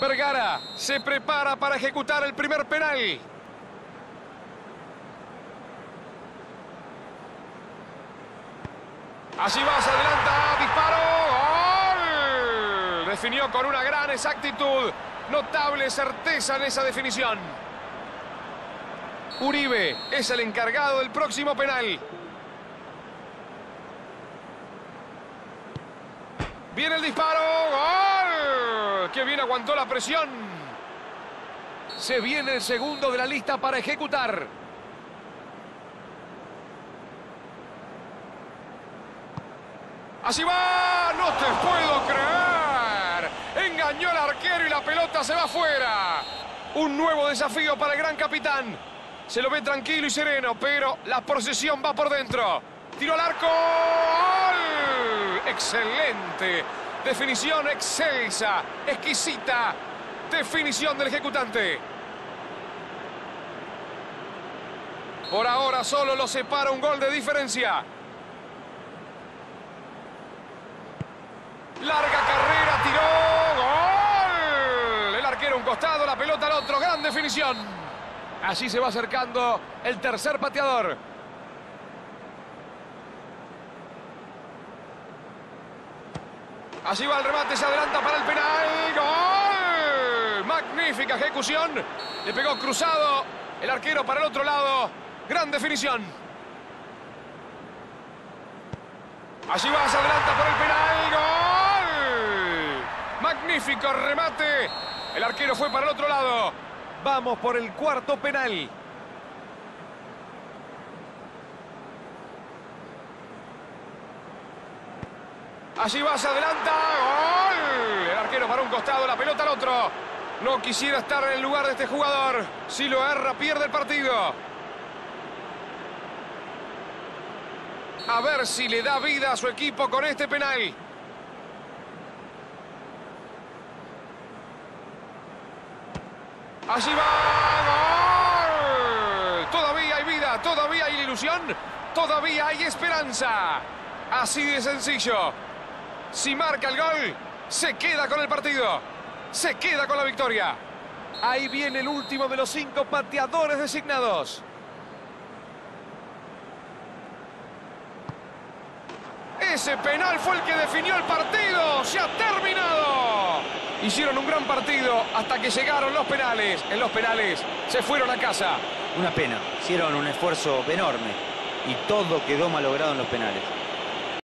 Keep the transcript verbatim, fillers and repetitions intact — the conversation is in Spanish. Vergara se prepara para ejecutar el primer penal. Allí va, se adelanta, disparo, ¡gol! Definió con una gran exactitud, notable certeza en esa definición. Uribe es el encargado del próximo penal. Viene el disparo, ¡gol! ¡Qué bien aguantó la presión! Se viene el segundo de la lista para ejecutar. Así va, no te puedo creer. Engañó al arquero y la pelota se va afuera. Un nuevo desafío para el gran capitán. Se lo ve tranquilo y sereno, pero la procesión va por dentro. Tiro al arco, ¡gol! Excelente. Definición excelsa, exquisita. Definición del ejecutante. Por ahora solo lo separa un gol de diferencia. Larga carrera, tiró, ¡gol! El arquero a un costado, la pelota al otro. Gran definición. Así se va acercando el tercer pateador. Allí va el remate, se adelanta para el penal. ¡Gol! Magnífica ejecución. Le pegó cruzado el arquero para el otro lado. Gran definición. Allí va, se adelanta por el penal. ¡Gol! Magnífico remate. El arquero fue para el otro lado. Vamos por el cuarto penal. Allí va, se adelanta. ¡Gol! El arquero para un costado, la pelota al otro. No quisiera estar en el lugar de este jugador. Si lo erra, pierde el partido. A ver si le da vida a su equipo con este penal. Allí va, ¡gol! Todavía hay vida, todavía hay ilusión, todavía hay esperanza. Así de sencillo. Si marca el gol, se queda con el partido, se queda con la victoria. Ahí viene el último de los cinco pateadores designados. Ese penal fue el que definió el partido. ¡Se ha terminado! Hicieron un gran partido hasta que llegaron los penales. En los penales se fueron a casa. Una pena. Hicieron un esfuerzo enorme y todo quedó malogrado en los penales.